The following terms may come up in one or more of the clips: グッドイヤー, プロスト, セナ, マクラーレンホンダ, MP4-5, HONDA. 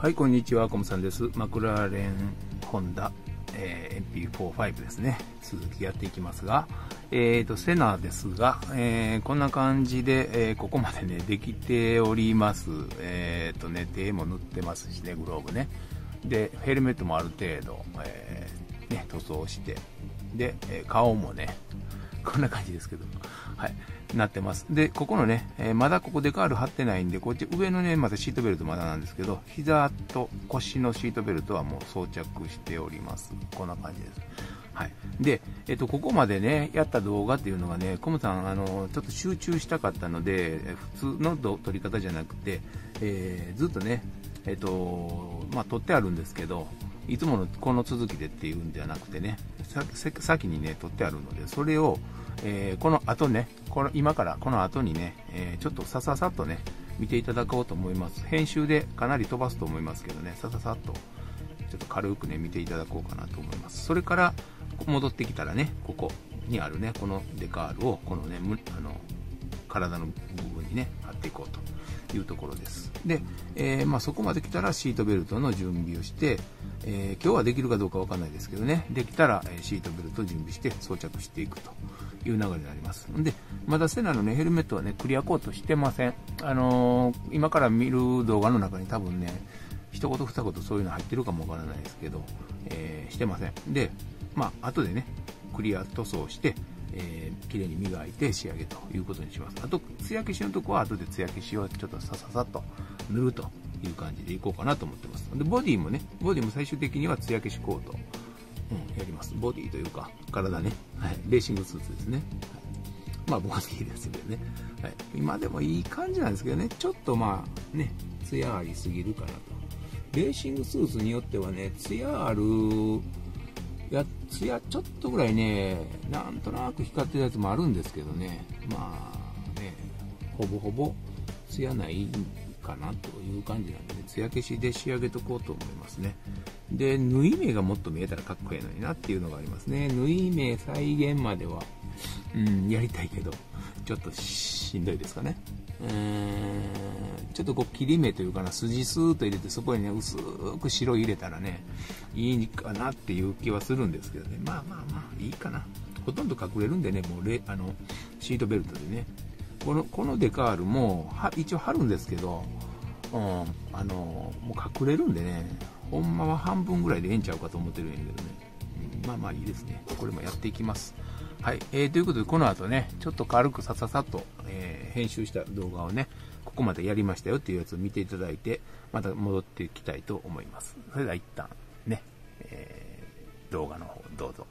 はい、こんにちは、コムさんです。マクラーレンホンダ、MP4-5 ですね。続きやっていきますが、セナですが、こんな感じで、ここまでね、できております。手も塗ってますしね、グローブね。で、ヘルメットもある程度、塗装して、で、顔もね、こんな感じですけど、はい、なってます。で、ここのね、まだここデカール貼ってないんで、こっち上のね、またシートベルトまだなんですけど、膝と腰のシートベルトはもう装着しております。こんな感じです。はい。で、ここまでね、やった動画っていうのがね、コムさん、ちょっと集中したかったので、普通の撮り方じゃなくて、ずっとね、撮ってあるんですけど、いつものこの続きでっていうんじゃなくてね、先にね、撮ってあるので、それを、この後ね、今からこの後にね、ちょっとさささっとね、見ていただこうと思います。編集でかなり飛ばすと思いますけどね、さささっと、ちょっと軽くね、見ていただこうかなと思います。それから、戻ってきたらね、ここにあるね、このデカールを、このね、体の部分にね、貼っていこうというところです。で、そこまで来たらシートベルトの準備をして、今日はできるかどうかわかんないですけどね、できたらシートベルトを準備して装着していくという流れになります。で、まだセナのね、ヘルメットはね、クリアコートしてません。今から見る動画の中に多分ね、一言二言そういうの入ってるかもわからないですけど、してません。で、後でね、クリア塗装して、綺麗に磨いて仕上げということにします。あと、艶消しのとこは後で艶消しをちょっとさささっと塗るという感じでいこうかなと思ってます。で、ボディも最終的には艶消しコート、やります。ボディというか、体ね。はい。レーシングスーツですね。はい、ボディですけどね。はい。今でもいい感じなんですけどね。ちょっと艶ありすぎるかなと。レーシングスーツによってはね、艶ちょっとぐらいね、なんとなく光ってるやつもあるんですけどね、ほぼほぼ艶ないかなという感じなんでね、艶消しで仕上げとこうと思いますね。で、縫い目がもっと見えたらかっこいいのになっていうのがありますね。縫い目再現までは、やりたいけど、ちょっとしんどいですかね。ちょっとこう切り目というかな、筋スーッと入れて、そこにね、薄く白入れたらね、いいかなっていう気はするんですけどね。いいかな。ほとんど隠れるんでね、もうシートベルトでね。このデカールも、一応貼るんですけど、もう隠れるんでね、ほんまは半分ぐらいでええんちゃうかと思ってるんやけどね。いいですね。これもやっていきます。はい。ということで、この後ね、ちょっと軽くさささっと、編集した動画をね、ここまでやりましたよっていうやつを見ていただいて、また戻っていきたいと思います。それでは一旦ね、動画の方どうぞ。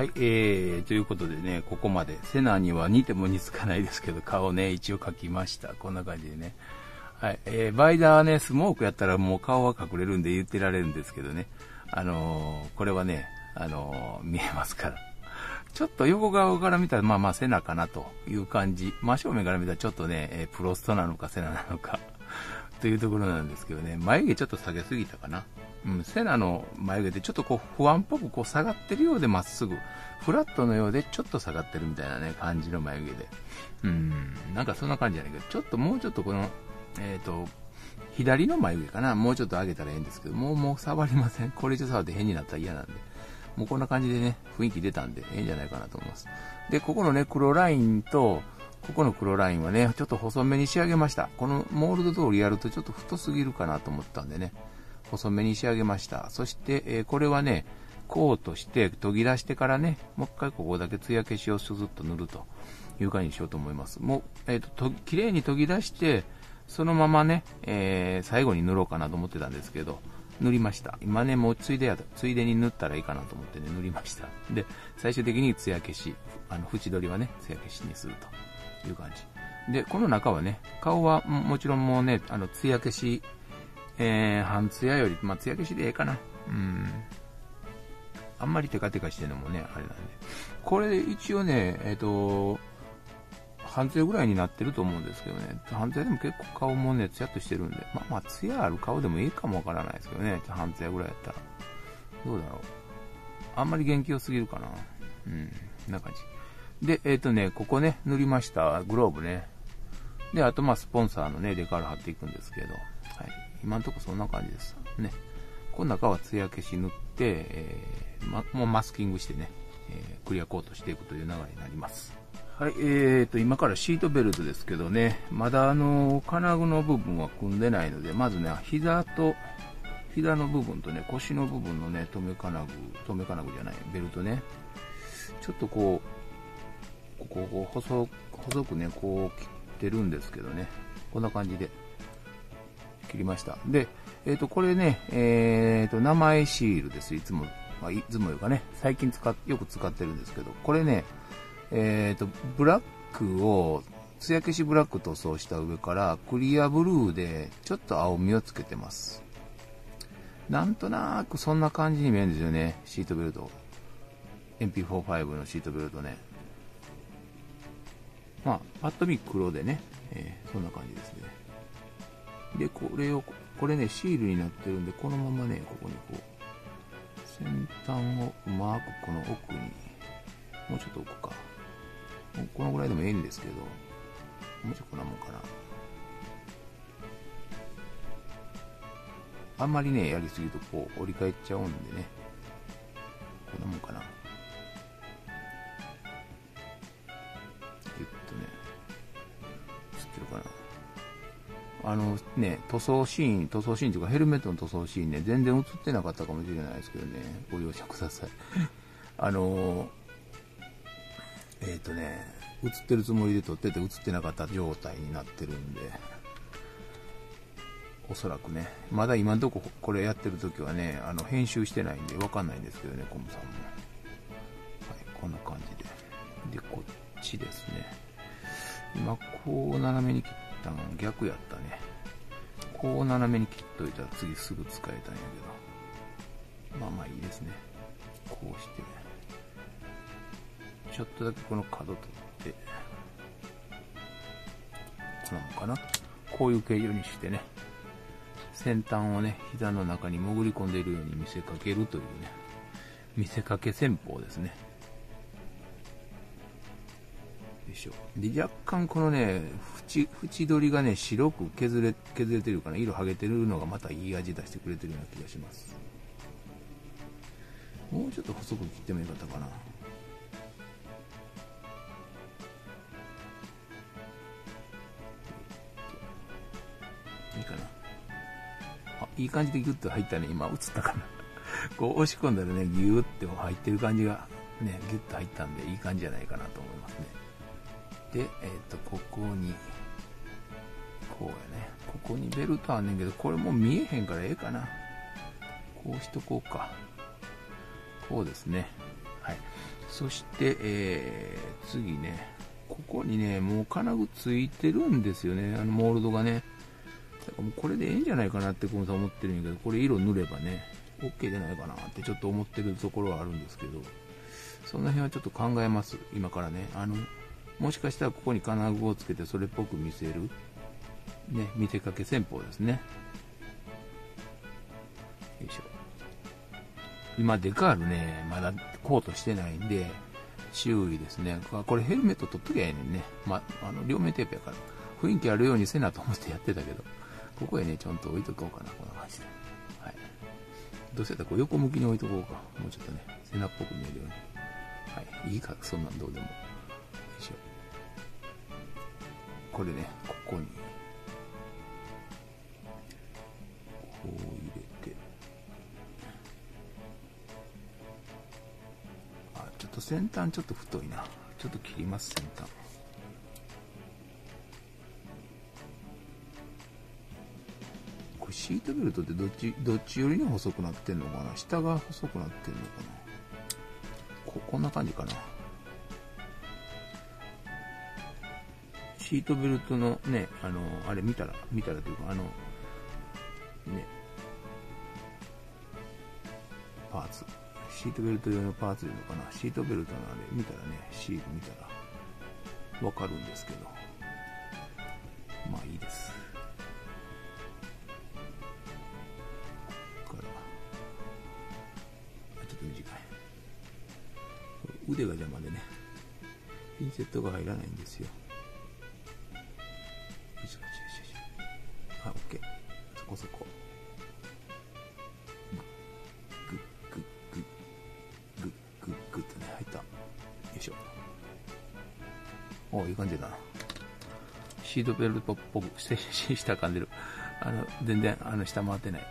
はい、ということでね、ここまで。セナには似ても似つかないですけど、顔ね、一応描きました。こんな感じでね。はい、バイダーはね、スモークやったらもう顔は隠れるんで言ってられるんですけどね。これはね、見えますから。ちょっと横側から見たら、まあまあセナかなという感じ。真正面から見たらちょっとね、プロストなのかセナなのかというところなんですけどね。眉毛ちょっと下げすぎたかな。うん、セナの眉毛でちょっとこう不安っぽくこう下がってるようでまっすぐ、フラットのようでちょっと下がってるみたいなね、感じの眉毛で。なんかそんな感じじゃないけど、ちょっともうちょっとこの、左の眉毛かな。もうちょっと上げたらいいんですけど、もう触りません。これ以上触って変になったら嫌なんで。もうこんな感じでね、雰囲気出たんで、いいんじゃないかなと思います。で、ここのね、黒ラインと、ここの黒ラインはね、ちょっと細めに仕上げました。このモールド通りやるとちょっと太すぎるかなと思ったんでね、細めに仕上げました。そして、これはね、コートして、研ぎ出してからね、もう一回ここだけ艶消しをスズッと塗るという感じにしようと思います。もう、綺麗に研ぎ出して、そのままね、最後に塗ろうかなと思ってたんですけど、塗りました。今ね、もうついでに塗ったらいいかなと思ってね、塗りました。で、最終的に艶消し、縁取りはね、艶消しにするという感じ。で、この中はね、顔はもちろんもうね、艶消し、半艶より、まあ、艶消しでええかな。あんまりテカテカしてるのもね、あれなんで。これ一応ね、半艶ぐらいになってると思うんですけどね。半艶でも結構顔もね、ツヤっとしてるんで。まあ、ツヤある顔でもいいかもわからないですけどね。半艶ぐらいやったら。どうだろう。あんまり元気よすぎるかな。こんな感じ。で、ここね、塗りました。グローブね。で、あと、まあ、スポンサーのね、デカール貼っていくんですけど。はい。今んとこそんな感じです。ね。この中は艶消し塗って、もうマスキングしてね、クリアコートしていくという流れになります。はい、今からシートベルトですけどね、まだ金具の部分は組んでないので、まずね、膝の部分とね、腰の部分のね、留め金具じゃない、ベルトね、ちょっとこう、細くね、こう切ってるんですけどね、こんな感じで切りました。で、これね、名前シールです。いつも言うかね、最近よく使ってるんですけど、これね、ブラックを、艶消しブラック塗装した上から、クリアブルーで、ちょっと青みをつけてます。なんとなくそんな感じに見えるんですよね、シートベルト。MP4-5 のシートベルトね。まあ、パッと見黒でね、そんな感じですね。で、これね、シールになってるんで、このままね、ここにこう、先端をうまくこの奥に、もうちょっと置くか。このぐらいでもいいんですけど、もうちょっとこんなもんかな。あんまりね、やりすぎるとこう折り返っちゃうんでね。こんなもんかな。ね、知ってるかな。塗装シーンというかヘルメットの塗装シーンね、全然映ってなかったかもしれないですけどね、ご容赦ください。映ってるつもりで撮ってて映ってなかった状態になってるんで、おそらくね、まだ今のとここれやってる時はね、編集してないんで分かんないんですけどね、コムさんも。はい、こんな感じで。で、こっちですね。今、こう斜めに切ったの逆やったね。こう斜めに切っといたら次すぐ使えたんやけど。まあいいですね。こうしてね。ちょっとだけこの角取って、こんなのかな。こういう形状にしてね、先端をね、膝の中に潜り込んでいるように見せかけるというね、見せかけ戦法ですね。よいしょ。で、若干このね、縁取りがね、白く削れてるかな、色剥げてるのがまたいい味出してくれてるような気がします。もうちょっと細く切ってもよかったかな。いい感じでギュッと入ったね。今映ったかな。こう押し込んだらね、ギューって入ってる感じがね、ギュッと入ったんでいい感じじゃないかなと思いますね。で、ここに、こうやね。ここにベルトあんねんけど、これもう見えへんからええかな。こうしとこうか。こうですね。はい。そして、次ね、ここにね、もう金具ついてるんですよね、あのモールドがね。だからもうこれでええんじゃないかなって、このさん思ってるんやけど、これ色塗ればね、OK じゃないかなってちょっと思ってるところはあるんですけど、その辺はちょっと考えます、今からね。もしかしたらここに金具をつけてそれっぽく見せる、ね、見せかけ戦法ですね。よいしょ。今デカールね、まだコートしてないんで注意ですね。これヘルメット取っときゃいいねんね。まあの両面テープやから雰囲気あるようにせなと思ってやってたけど、ここへねちゃんと置いとこうかな、こんな感じで。はい、どうせやったらこう横向きに置いとこうか、もうちょっとね背中っぽく見えるように。はい、いいか、そんなんどうでも。これね、ここにこう入れて、あ、ちょっと先端ちょっと太いな、ちょっと切ります、先端。これシートベルトってどっちよりに細くなってんのかな、下が細くなってんのかな。こんな感じかな。シートベルトのね、あれ見たらというか、ね、パーツ、シートベルト用のパーツいうのかな、シートベルトのあれ見たらね、シール見たらわかるんですけど、まあいいです。ここから、ちょっと短い。腕が邪魔でね、ピンセットが入らないんですよ。あ、OK、そこそこ、グッグッグッグッグッグッとね、入った。よいしょ。お、いい感じだな。シートベルトっぽくして下噛んでる。全然下回ってない。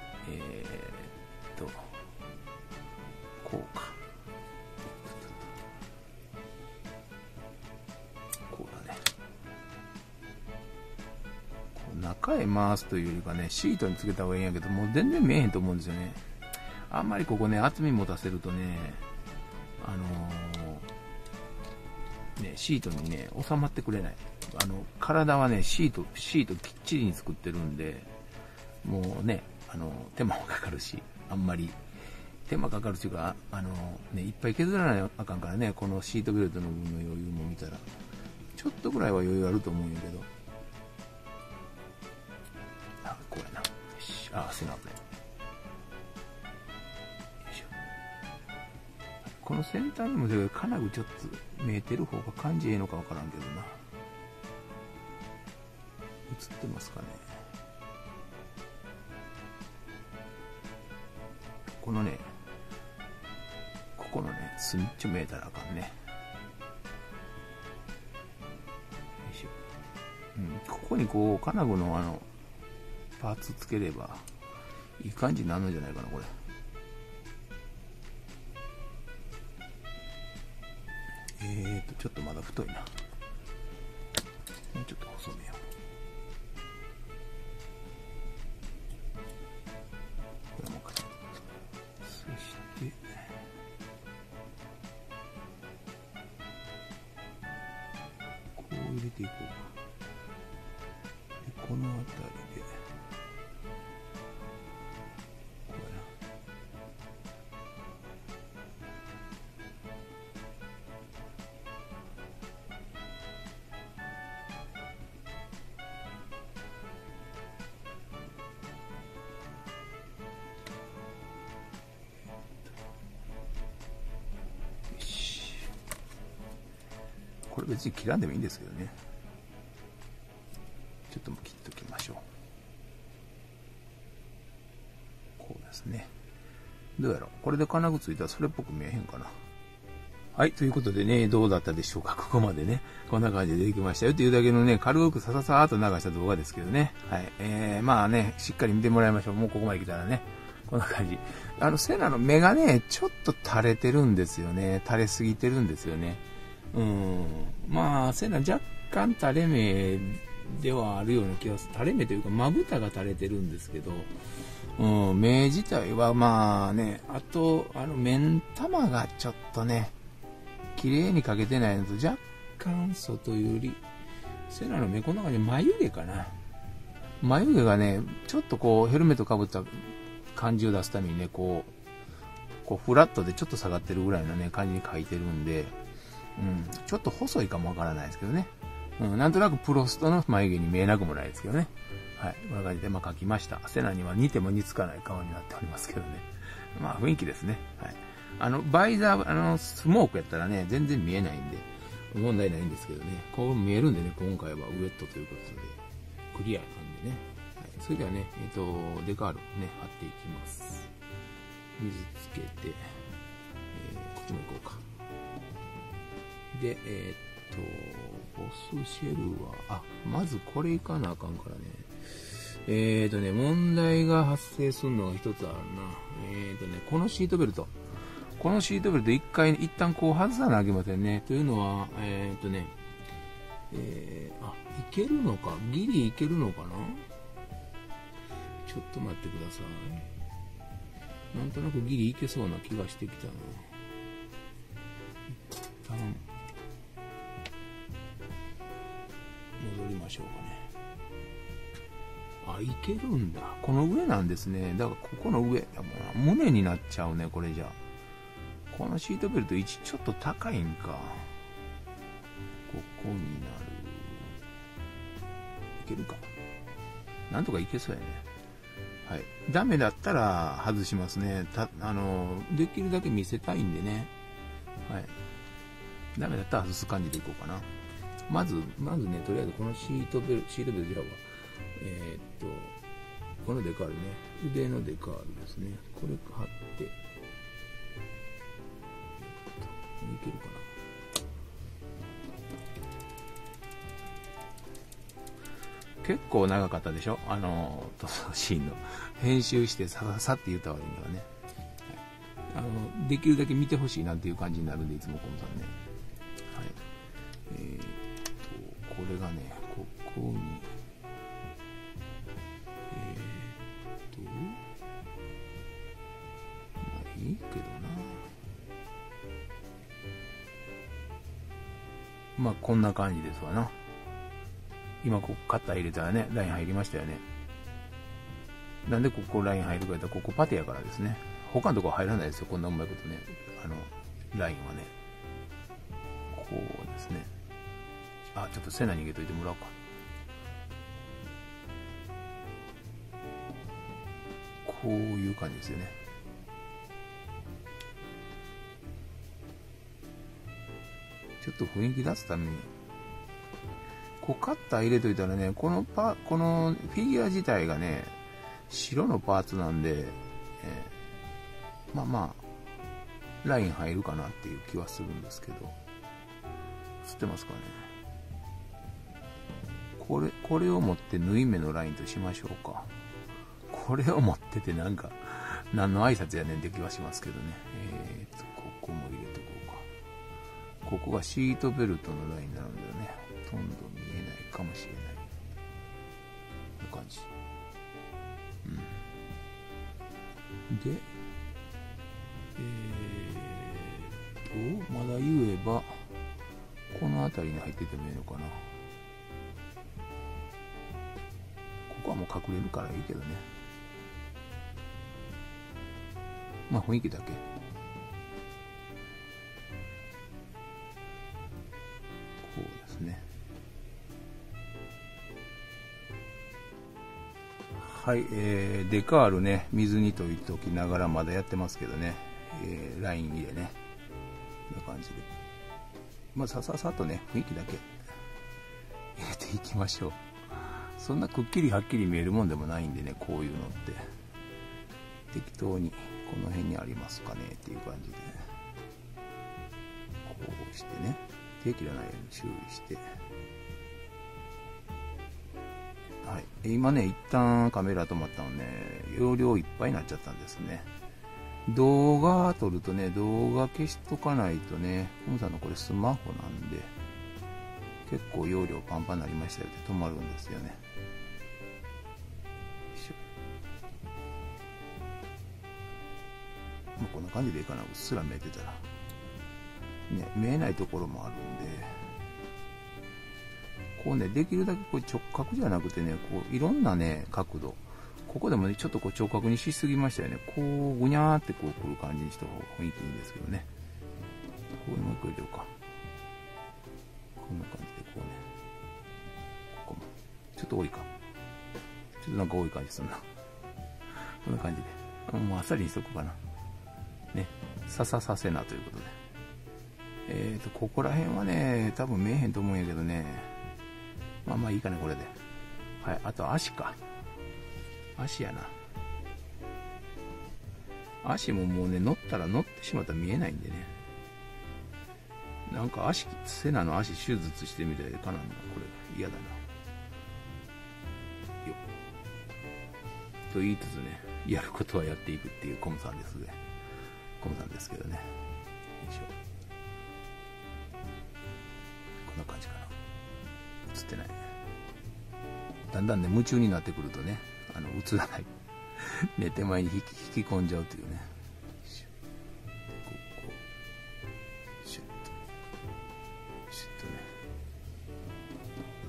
こうか、こうだね。中へ回すというよりかね、シートにつけた方がいいんやけど、もう全然見えへんと思うんですよね。あんまりここね、厚み持たせるとね、ね、シートにね、収まってくれない。体はね、シートきっちりに作ってるんで、もうね、手間もかかるし、あんまり、手間かかるしか、ね、いっぱい削らないあかんからね、このシートベルトの部分の余裕も見たら、ちょっとぐらいは余裕あると思うんやけど、これな、あ、背中ね。この先端にも金具ちょっと見えてる方が感じええのかわからんけどな。映ってますかね。このね、ここのね、隅っちょ見えたらあかんね。よいしょ。うん、ここにこう金具のパーツつければいい感じになるんじゃないかな、これ。よちょっとまだ太いな。もうちょっと細めよう。これもか。そしてこう入れていこうか。でこの辺りで。これ別に切らんでもいいんですけどね、ちょっとも切っときましょう。こうですね。どうやろう、これで金具ついたらそれっぽく見えへんかな。はい、ということでね、どうだったでしょうか。ここまでね、こんな感じでできましたよというだけのね、軽くさささーっと流した動画ですけどね。はい、まあね、しっかり見てもらいましょう。もうここまで来たらね、こんな感じ。セナの目がね、ちょっと垂れてるんですよね。垂れすぎてるんですよね。まあ、セナ若干垂れ目ではあるような気がする。垂れ目というか、まぶたが垂れてるんですけど、目自体はまあね、あと、目ん玉がちょっとね、綺麗に描けてないのと、若干外寄り。セナの目この中に眉毛かな。眉毛がね、ちょっとこうヘルメットかぶった感じを出すためにね、こうフラットでちょっと下がってるぐらいのね、感じに描いてるんで、ちょっと細いかもわからないですけどね。なんとなくプロストの眉毛に見えなくもないですけどね。はい。こんな感じで、描きました。セナには似ても似つかない顔になっておりますけどね。まあ、雰囲気ですね。はい。バイザー、スモークやったらね、全然見えないんで、問題ないんですけどね。こう見えるんでね、今回はウェットということで、クリアなんでね。はい。それではね、デカールをね、貼っていきます。水つけて、こっちもいこうか。で、ボスシェルは、まずこれいかなあかんからね。問題が発生するのが一つあるな。このシートベルト。このシートベルト一旦こう外さなきゃいけませんね。というのは、いけるのか？ギリいけるのかな？ちょっと待ってください。なんとなくギリいけそうな気がしてきたな。一旦、戻りましょうかね。いけるんだ。この上なんですね。だからここの上。胸になっちゃうね、これじゃ。このシートベルト位置ちょっと高いんか。ここになる。いけるか。なんとかいけそうやね。はい。ダメだったら外しますね。できるだけ見せたいんでね。はい。ダメだったら外す感じでいこうかな。まずね、とりあえずこのシートベルトじゃあは、このデカールね、腕のデカールですね。これ貼って、いけるかな。結構長かったでしょ、塗装シーンの。編集してさって言った割にはね、はい、できるだけ見てほしいなっていう感じになるんで、いつもこのさんね。はい。これがね、ここに、いいけどな。まあこんな感じですわな。今ここカッター入れたらね、ライン入りましたよね。なんでここライン入るかやったら、ここパテやからですね。他のところは入らないですよ、こんなうまいことね。ラインはね。こうですね。ちょっとセナに逃げといてもらおうか。こういう感じですよね。ちょっと雰囲気出すために、こうカッター入れといたらね、このフィギュア自体がね、白のパーツなんで、まあ、ライン入るかなっていう気はするんですけど、映ってますかね。これを持って縫い目のラインとしましょうか。これを持っててなんか、何の挨拶やねんって気はしますけどね。ここも入れとこうか。ここがシートベルトのラインなんだよね。ほとんど見えないかもしれない。こんな感じ。で、まだ言えば、この辺りに入っててもいいのかな。ここはもう隠れるからいいけどね。まあ雰囲気だけ。こうですね。はい、デカールね、水に溶いておきながらまだやってますけどね、ライン入れね。こんな感じで。まあさっとね、雰囲気だけ入れていきましょう。そんなくっきりはっきり見えるもんでもないんでね、こういうのって。適当に、この辺にありますかねっていう感じで、こうしてね、手切らないように注意して。はい。今ね、一旦カメラ止まったのね、容量いっぱいになっちゃったんですね。動画撮るとね、動画消しとかないとね、コムさんのこれスマホなんで、結構容量パンパンになりましたよって止まるんですよね。こんな感じでいいかな。うっすら見えてたら。ね、見えないところもあるんで、こうね、できるだけこう直角じゃなくてね、こういろんなね、角度、ここでもね、ちょっとこう直角にしすぎましたよね。こう、ぐにゃーってこう来る感じにした方が雰囲気いいんですけどね。こうもう一個入れようか。こんな感じでこうね。ここも。ちょっと多いか。ちょっとなんか多い感じするな。こんな感じで。もうあっさりにしとこうかな。ね。さささせなということで。ここら辺はね、多分見えへんと思うんやけどね。まあまあいいかね、これで。はい。あと足か。足やな。足ももうね、乗ったら乗ってしまったら見えないんでね。なんか足、セナの足手術してみたいかな。これ、嫌だな。よっ。と言いつつね、やることはやっていくっていうコムさんですね。コムさんですけどね。よいしょ。こんな感じかな。映ってないね。だんだんね、夢中になってくるとね、映らない寝て前に引き込んじゃうというね。ここシュッとシュッとね、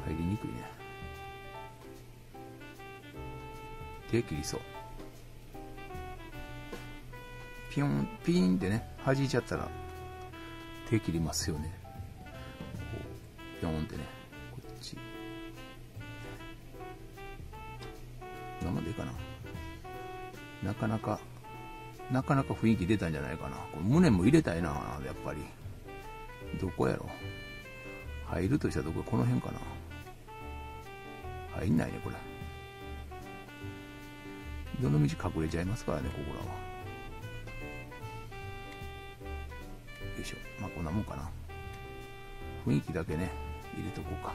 入りにくいね。手切りそう。ピヨンピーンってね、弾いちゃったら手切りますよね。こうピヨンってね、こっち生でいいかな。なかなか雰囲気出たんじゃないかな。これ胸も入れたいな、やっぱり。どこやろ。入るとしたらどこ、この辺かな。入んないね、これ。どの道隠れちゃいますからね、ここらは。よいしょ。まあ、こんなもんかな。雰囲気だけね、入れとこうか。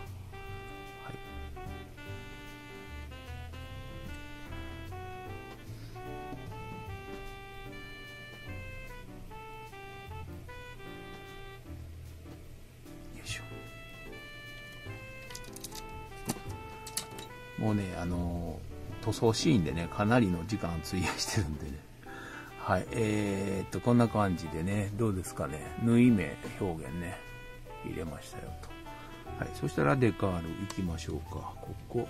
もうね、塗装シーンでね、かなりの時間を費やしてるんでね。はい、こんな感じでね、どうですかね、縫い目表現ね、入れましたよと。はい、そしたらデカールいきましょうか、ここ。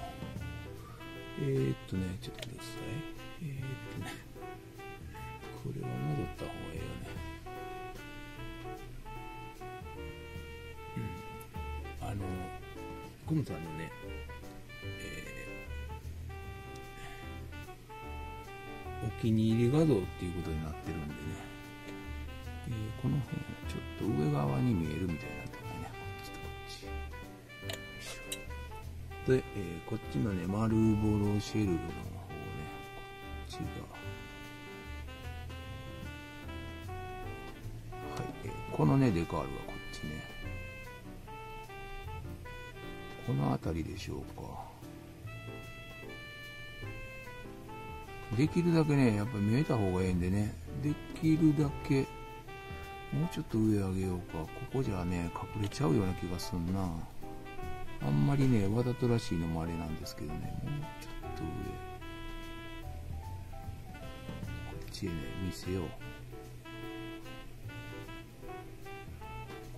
ちょっと待ってください。これは戻った方がいいよね。うん。コムさんのね、お気に入り画像っていうことになってるんでね、この辺ちょっと上側に見えるみたいなとこね、こっちとこっちで、こっちのね、丸ボロシェルの方ね、こっちがはい、このねデカールはこっちね、この辺りでしょうか。できるだけね、やっぱり見えた方がいいんでね、できるだけ、もうちょっと上上げようか。ここじゃね、隠れちゃうような気がすんな。あんまりね、わざとらしいのもあれなんですけどね、もうちょっと上。こっちへね、見せよう。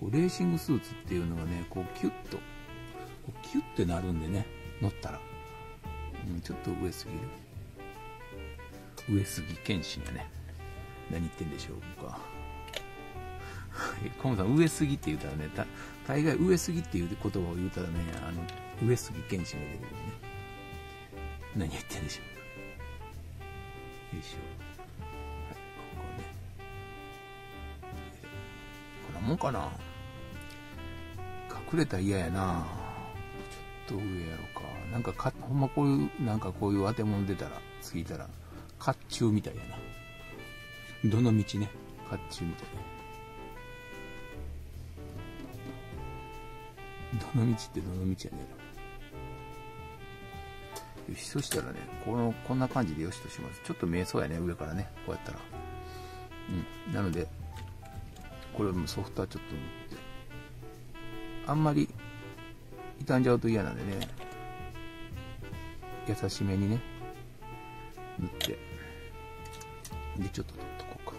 こうレーシングスーツっていうのがね、こうキュッと、こうキュッてなるんでね、乗ったら。うん、ちょっと上すぎる。上杉謙信やね。何言ってんでしょうか。コムさん、上杉って言うたらね、大概上杉っていう言葉を言うたらね、上杉謙信が出てくるね。何言ってんでしょうか。よいしょ。はい、ここね。こんなもんかな。隠れたら嫌やな。ちょっと上やろうか。なんかほんまこういう、なんかこういう当て物出たら、ついたら、甲冑みたいやな。どの道ね、甲冑みたいな。どの道ってどの道やねん。よし、そしたらね、こんな感じでよしとします。ちょっと見えそうやね、上からね、こうやったら。うん。なので、これもソフトはちょっと塗って。あんまり傷んじゃうと嫌なんでね、優しめにね、塗って。で、ちょっと取っとこうか。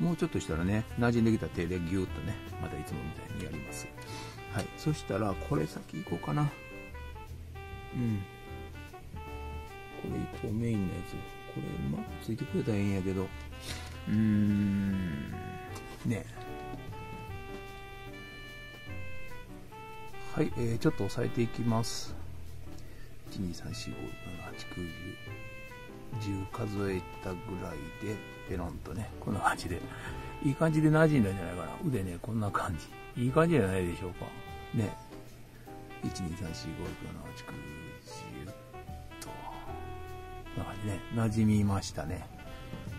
もうちょっとしたらね、馴染んできた手でギュッとね、またいつもみたいにやります。はい、そしたら、これ先行こうかな。うん。これ一個メインのやつ。これうまくついてくれたらええんやけど。ねえ。はい、ちょっと押さえていきます。1、2、3、4、5、6、7、8、9、10数えたぐらいで、ペロンとね、こんな感じで。いい感じで馴染んだんじゃないかな。腕ね、こんな感じ。いい感じじゃないでしょうか。ね。1、2、3、4、5、6、7、8、9、10と。こんな感じね。馴染みましたね。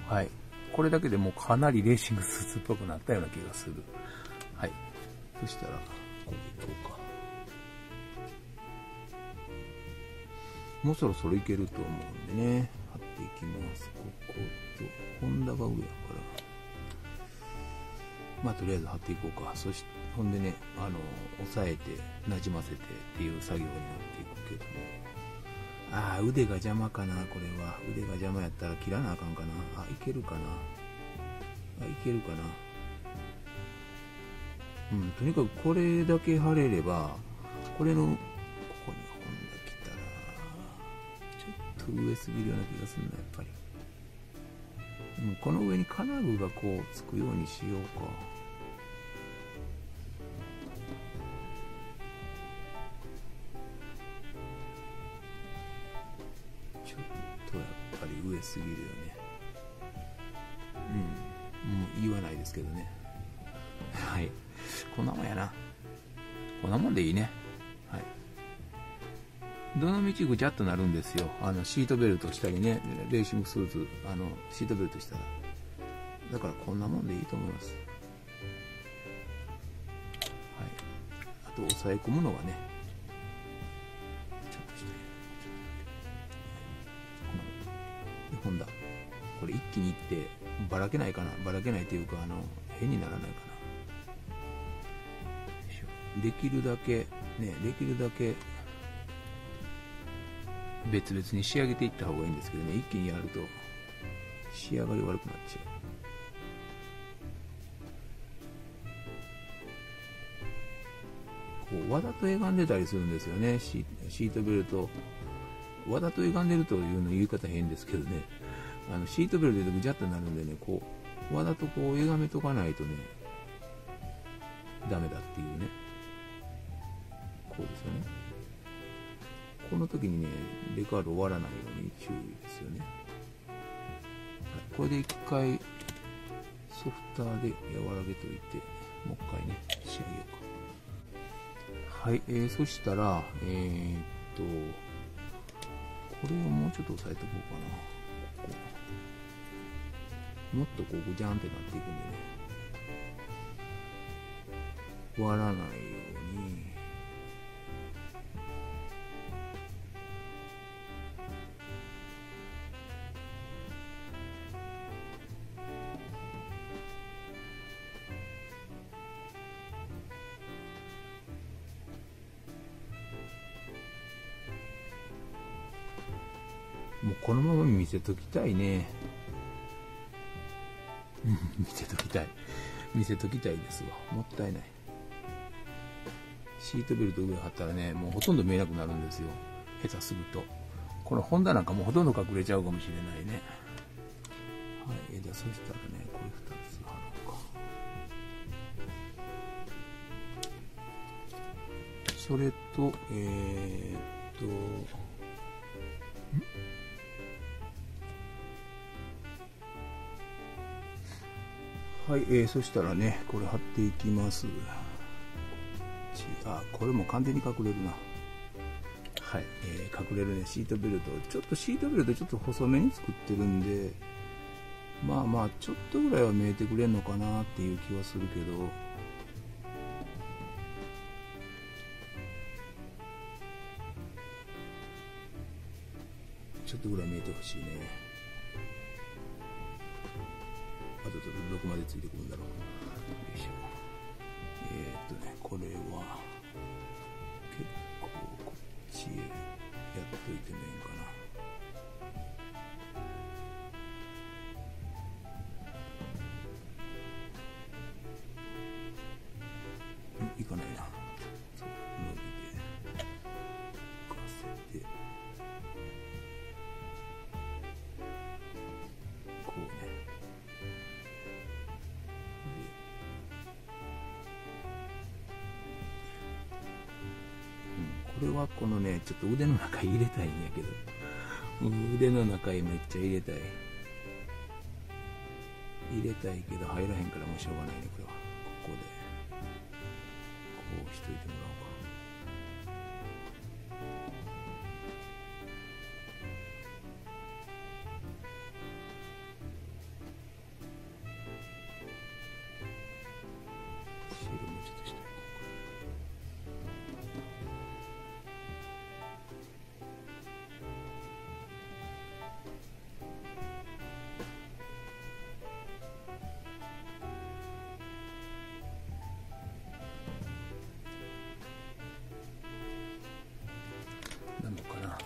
はい。これだけでもうかなりレーシングスーツっぽくなったような気がする。はい。そしたら、これどうか。もうそろそろいけると思うんでね、貼っていきます。ここと、ホンダが上やから。まあ、とりあえず貼っていこうか。そして、ほんでね、押さえて、なじませてっていう作業になっていくけども。ああ、腕が邪魔かな、これは。腕が邪魔やったら切らなあかんかな。あ、いけるかな。あ、いけるかな。うん、とにかくこれだけ貼れれば、これの、上すぎるような気がするな、やっぱり。うん、この上に金具がこうつくようにしようか。ちょっとやっぱり上すぎるよね。うん、もう言わないですけどね。はい。こんなもんやな。こんなもんでいいね。はい。どの道ぐちゃっとなるんですよ。シートベルトしたりね、レーシングスーツ、シートベルトしたら。だからこんなもんでいいと思います。はい。あと、押さえ込むのがね、ちょっとして、この、で、ホンダ。これ一気にいって、ばらけないかな。ばらけないというか、変にならないかな。できるだけ、ね、できるだけ、別々に仕上げていった方がいいんですけどね、一気にやると仕上がり悪くなっちゃう。こうわざと歪んでたりするんですよね、シートベルト。わざと歪んでるというの言い方変ですけどね、シートベルトでぐちゃっとなるんでね、こうわざとこう歪めとかないとね、ダメだっていうね、こうですよね。この時にね、デカール終わらないように注意ですよね。これで一回ソフターで和らげといて、もう一回ね、仕上げようか。はい、そしたら、これをもうちょっと押さえておこうかな。ここもっとこう、ぐじゃんってなっていくんでね。割らないように。もうこのまま見せときたいね。見せときたい。見せときたいですわ。もったいない。シートベルト上貼ったらね、もうほとんど見えなくなるんですよ。下手すると。このホンダなんかもうほとんど隠れちゃうかもしれないね。はい。じゃあそしたらね、これ2つ貼ろうか。それと、はい、そしたらね、これ貼っていきます。あ、これも完全に隠れるな。はい、隠れるね、シートベルト。シートベルトちょっと細めに作ってるんで、まあまあ、ちょっとぐらいは見えてくれんのかなっていう気はするけど、ちょっとぐらい見えてほしいね。あとどこまでついてくるんだろう。よいしょ。これは結構こっちへやっといてもいいかな。れはこのね、ちょっと腕の中入れたいんやけど、腕の中へめっちゃ入れたい。入れたいけど入らへんからもうしょうがないね、これは。ここで、こうしといてもらおうか。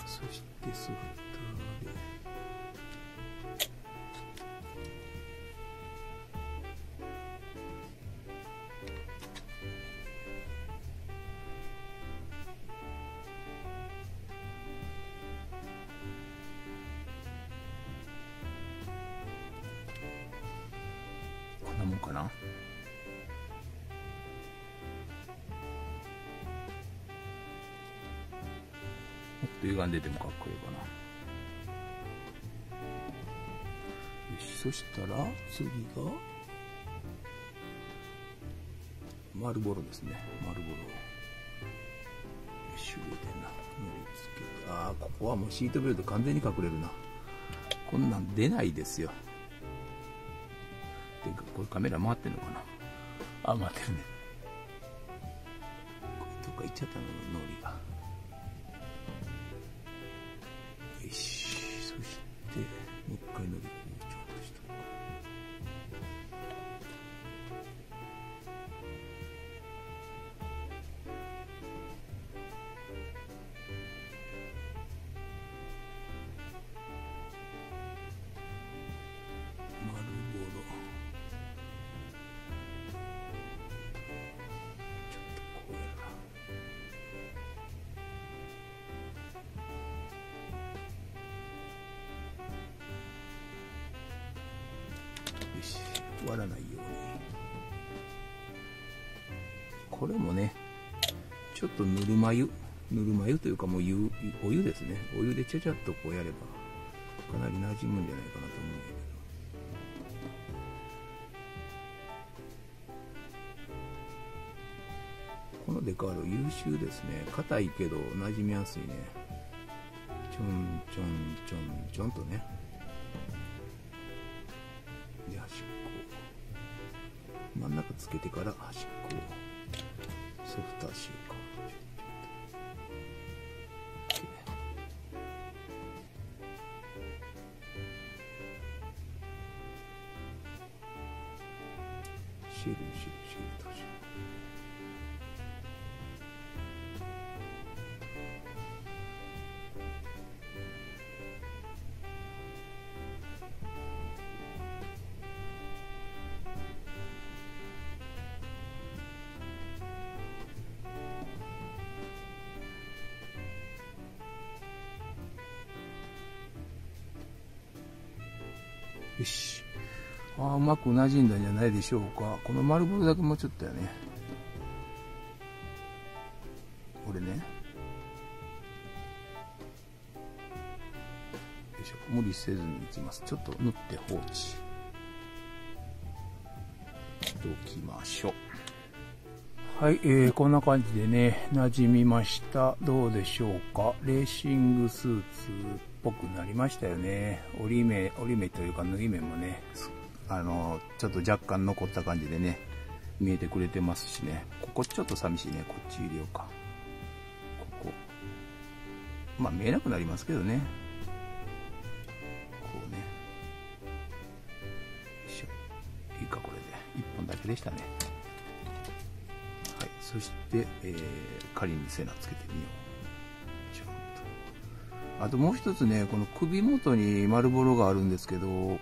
そしてソフトでこんなもんかな。歪んでてもかっこいいかな。よし、そしたら次が丸ボロですね。丸ボロ。よし、入れてな。塗り付けて。ああ、ここはもうシートベルト完全に隠れるな。こんなん出ないですよ。てか、これカメラ回ってんのかな。あ、回ってるね。これどっか行っちゃったの、ノリが。で、もう一回塗りちょっとして丸ボロちょっとこうやるな。割らないように。これもね、ちょっとぬるま湯、ぬるま湯というかもうお湯ですね。お湯でちゃちゃっとこうやればかなり馴染むんじゃないかなと思うんだけど。このデカール優秀ですね。硬いけど馴染みやすいね。ちょんちょんちょんちょんとね。で、端っこ真ん中つけてから端っこをソフト足をか。シールシールとしよし、あ、うまく馴染んだんじゃないでしょうか。この丸ボロだけもうちょっとやね。これね、よいしょ、無理せずにいきます。ちょっと塗って放置しておきましょう。はい、こんな感じでね、馴染みました。どうでしょうか。レーシングスーツっぽくなりましたよね。折り目というか縫い目もね、ちょっと若干残った感じでね、見えてくれてますしね。ここちょっと寂しいね。こっち入れようか。ここまあ見えなくなりますけどね。こうね、よいしょ、いいか。これで1本だけでしたね。はい、そして、仮にセナつけてみよう。あともう一つね、この首元に丸ボロがあるんですけど、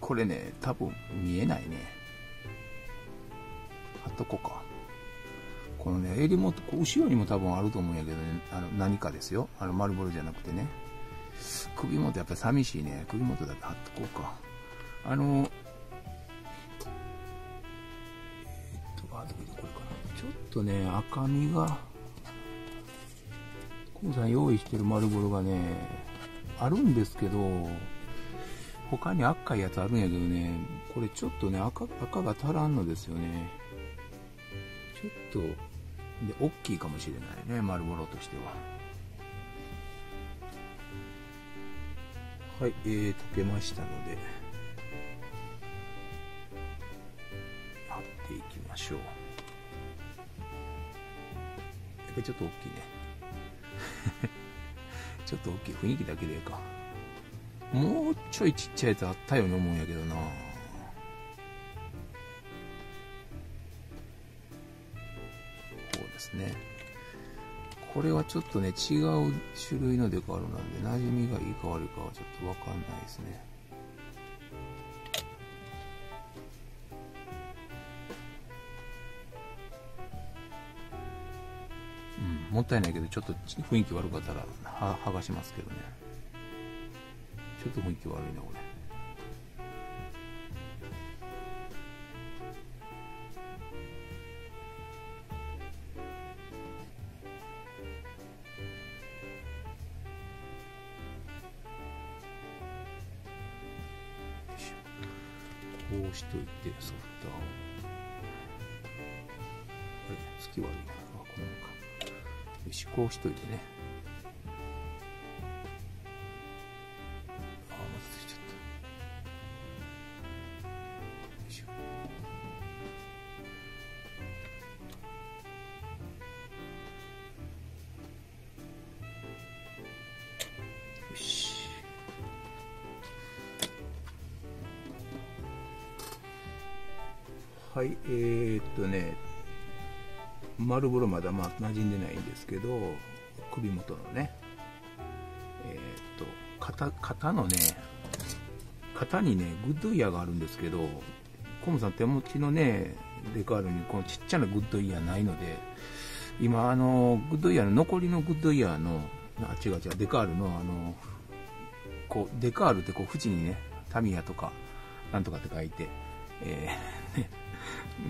これね、多分見えないね。貼っとこうか。このね、襟元、後ろにも多分あると思うんやけどね、何かですよ。丸ボロじゃなくてね。首元やっぱり寂しいね。首元だけ貼っとこうか。どこでこれかな。ちょちょっとね、赤みが、コウさん用意してる丸ボロがね、あるんですけど、他に赤いやつあるんやけどね、これちょっとね、赤が足らんのですよね。ちょっと、で、大きいかもしれないね、丸ボロとしては。はい、溶けましたので、貼っていきましょう。やっぱりちょっと大きいね。ちょっと大きい、雰囲気だけでいいか。もうちょいちっちゃいやつあったように思うんやけどな。ね、これはちょっとね、違う種類のデカールなんで、馴染みがいいか悪いかはちょっと分かんないですね。うん、もったいないけど、ちょっと雰囲気悪かったら剥がしますけどね。ちょっと雰囲気悪いな、これ。こうしといて、ソフトをこれ月割りかな、このかよし、こうしといてね。ああ、まずついちゃった。よいしょ。よし。はい、ね、丸ボロまだまあ馴染んでないんですけど、首元のね、型のね、型にね、グッドイヤーがあるんですけど、コムさん手持ちのね、デカールにこのちっちゃなグッドイヤーないので、今、グッドイヤーの残りのグッドイヤーの、デカールの、こう、デカールってこう、縁にね、タミヤとか、なんとかって書いて、ね、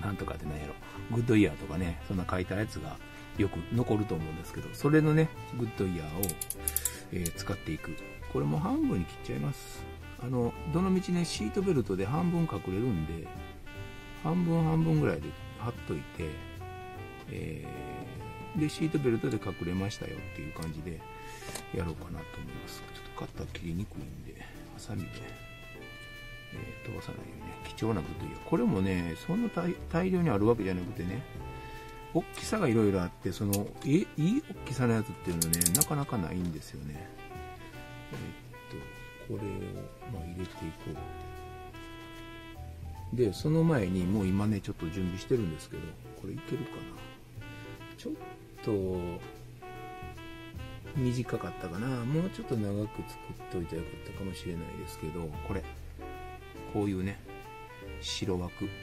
なんとかってなんやろ、グッドイヤーとかね、そんな書いたやつがよく残ると思うんですけど、それのね、グッドイヤーを、使っていく。これも半分に切っちゃいます。どの道ね、シートベルトで半分隠れるんで、半分ぐらいで貼っといて、で、シートベルトで隠れましたよっていう感じでやろうかなと思います。ちょっとカッター切りにくいんで、ハサミで。飛ばさないようにね、貴重なグッドイヤー。これもね、そんな 大量にあるわけじゃなくてね、大きさがいろいろあって、そのいい大きさのやつっていうのね、なかなかないんですよね。これを、まあ、入れていこう。で、その前に、もう今ね、ちょっと準備してるんですけど、これいけるかな。ちょっと、短かったかな。もうちょっと長く作っといたらよかったかもしれないですけど、これ。こういうね、白枠です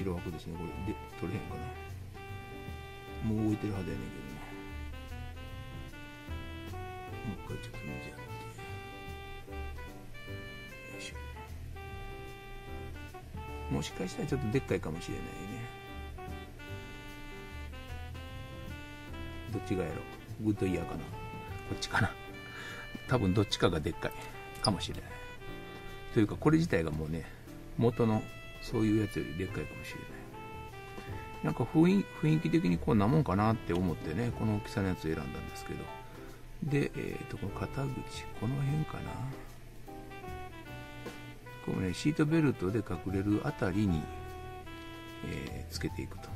ね。これで取れへんかな。もう動いてるはずやねんけどね。もう一回ちょっと水やって。よいしょ。もしかしたらちょっとでっかいかもしれないね。どっちがやろう。グッドイヤーかな。こっちかな。多分どっちかがでっかいかもしれない。というか、これ自体がもうね、元のそういうやつよりでっかいかもしれない。なんか雰囲気的にこんなもんかなって思ってね、この大きさのやつを選んだんですけど。で、この肩口、この辺かな。このね、シートベルトで隠れるあたりに、つけていくと。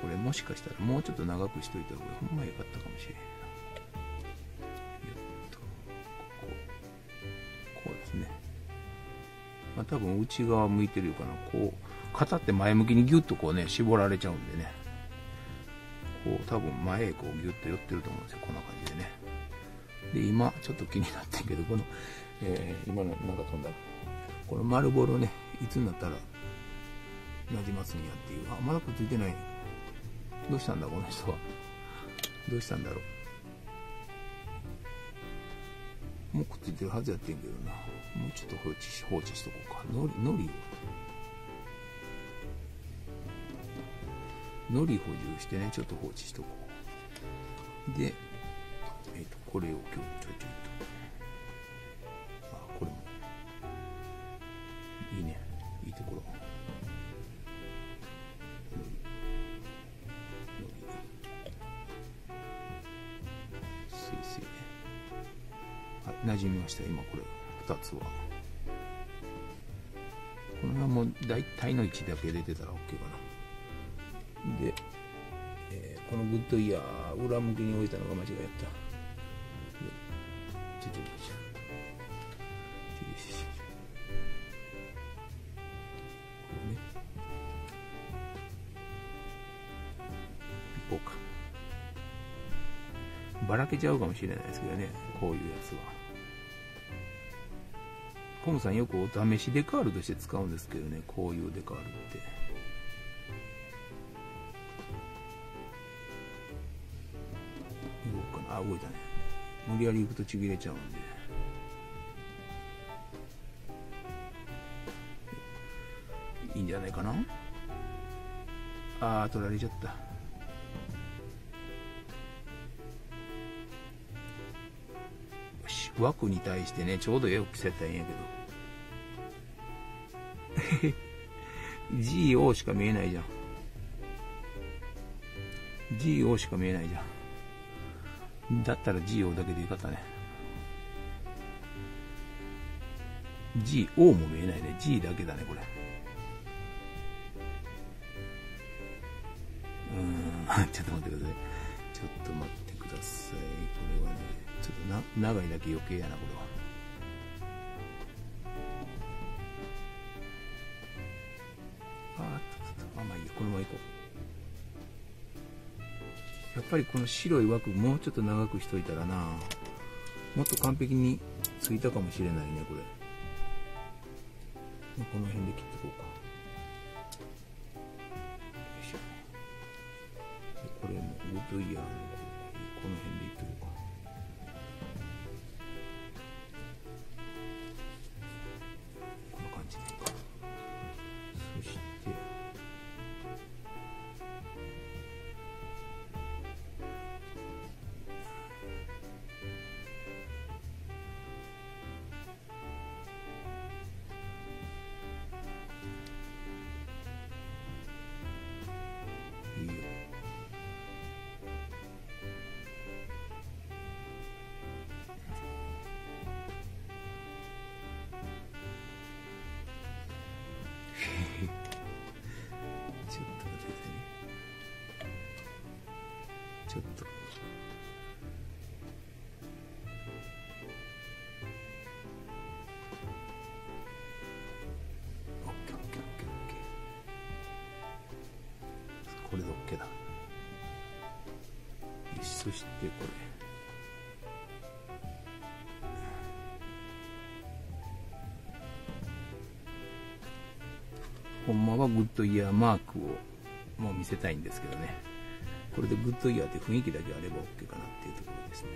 これもしかしたらもうちょっと長くしといた方がほんま良かったかもしれないな。こうですね。まあ多分内側向いてるかな。こう、肩って前向きにギュッとこうね、絞られちゃうんでね。こう多分前へこうギュッと寄ってると思うんですよ。こんな感じでね。で、今ちょっと気になってんけど、この、今のなんか飛んだ。この丸ボロね、いつになったらなじますんやっていう。あ、まだくっついてない。どうしたんだこの人は。どうしたんだろう。もうこっち出るはずやってんけどな。もうちょっと放置しとこうか。のり補充してね、ちょっと放置しとこう。で、これを今日ちょいと。あ、これも。いいね。いいところ。のり。はい、馴染みました。今これ、2つは。これはもう大体の位置だけ出てたら OK かな。で、このグッドイヤー裏向きに置いたのが間違いやった。こうか。ばらけちゃうかもしれないですけどね、こういうやつは。コムさんよくお試しデカールとして使うんですけどね、こういうデカールって。あ、動いたね。無理やり行くとちぎれちゃうんで。いいんじゃないかな。ああ、取られちゃった。枠に対してね、ちょうど絵を着せたらいいんやけど。GO しか見えないじゃん。GO しか見えないじゃん。だったら GO だけでよかったね。GO も見えないね。G だけだね、これ。ちょっと待ってください。ちょっと待ってください。これはね、ちょっと長いだけ余計やな、これは。まあいいや、このままいこう。やっぱりこの白い枠もうちょっと長くしといたらな、もっと完璧についたかもしれないね。これこの辺で切ってこうか。よいしょ。これもグッドイヤーのこの辺でいってこうか。こんな感じでいいか。そしてちょっとこれで OK だ。そしてこれ。ほんまはグッドイヤーマークをもう見せたいんですけどね。これでグッドイヤーって雰囲気だけあれば OK かなっていうところですね。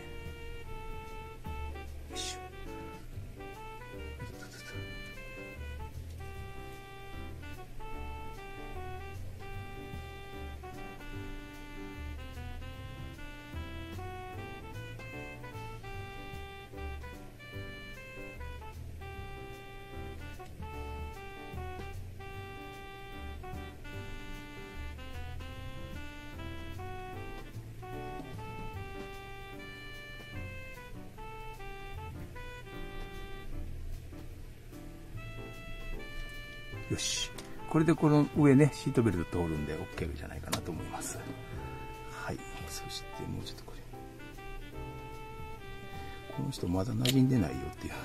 よいしょ。よし、これでこの上ね、シートベルト通るんで OK じゃないかなと思います。はい。そしてもうちょっとこれ、この人まだ馴染んでないよっていうね。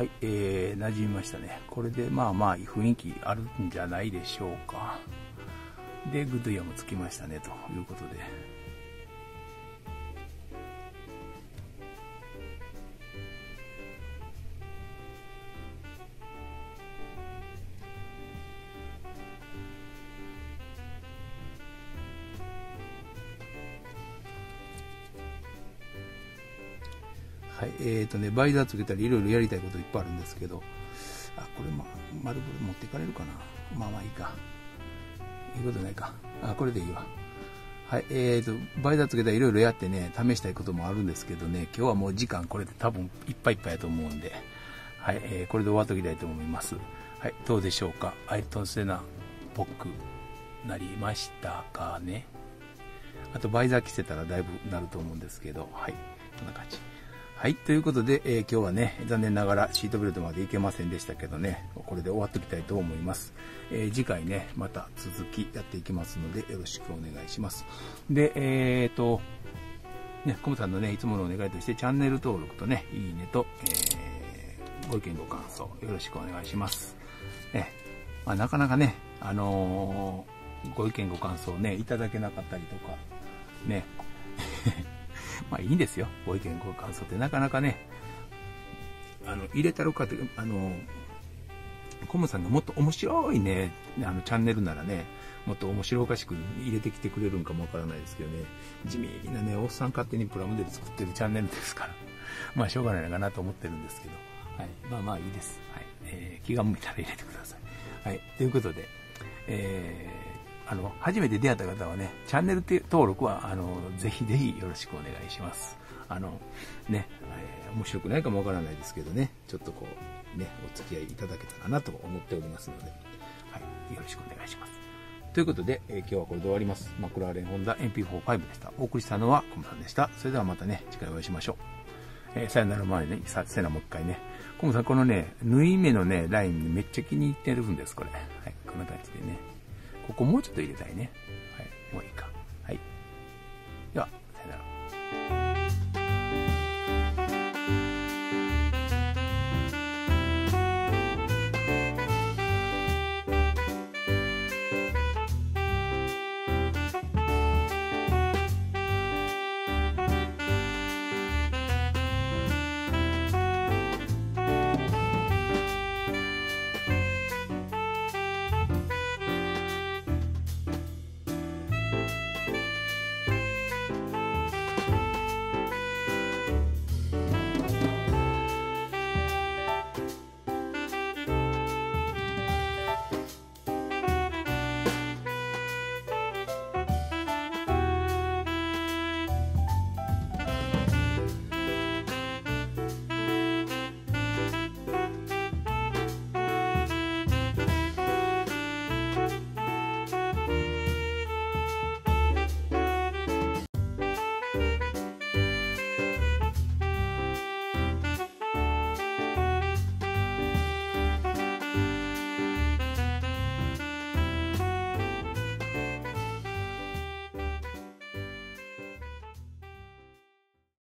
はい、馴染みましたね。これでまあまあ雰囲気あるんじゃないでしょうか。で、グッドイヤーもつきましたねということで。はい、バイザーつけたりいろいろやりたいこといっぱいあるんですけど、あ、これも丸ボール持っていかれるかな。まあまあいいか。いうことないか。あ、これでいいわ。はい、バイザーつけたりいろいろやってね、試したいこともあるんですけどね、今日はもう時間これで多分いっぱいいっぱいやと思うんで、はい、これで終わっときたいと思います。はい、どうでしょうか。アイトンセナ、僕、なりましたかね。あと、バイザー着せたらだいぶなると思うんですけど、はい、こんな感じ。はい、ということで、今日はね、残念ながらシートベルトまでいけませんでしたけどね、これで終わっておきたいと思います。次回ね、また続きやっていきますので、よろしくお願いします。で、ね、コムさんのね、いつものお願いとして、チャンネル登録とね、いいねと、ご意見ご感想、よろしくお願いします。ね、まあ、なかなかね、ご意見ご感想ね、いただけなかったりとか、ね、まあいいんですよ。ご意見、ご感想ってなかなかね、入れたろかって、コムさんがもっと面白いね、チャンネルならね、もっと面白おかしく入れてきてくれるんかもわからないですけどね、地味なね、おっさん勝手にプラモデル作ってるチャンネルですから、まあしょうがないのかなと思ってるんですけど、はい、まあまあいいです。はい、気が向いたら入れてください。はい、ということで、初めて出会った方はね、チャンネル登録は、ぜひぜひよろしくお願いします。ね、面白くないかもわからないですけどね、ちょっとこう、ね、お付き合いいただけたらなと思っておりますので、はい、よろしくお願いします。ということで、今日はこれで終わります。マクラーレンホンダ MP4-5 でした。お送りしたのはコムさんでした。それではまたね、次回お会いしましょう。さよなら前にね、せなもう一回ね。コムさん、このね、縫い目のね、ラインめっちゃ気に入ってるんです、これ。はい、こんな感じでね。ここもうちょっと入れたいね。はい、もういいか。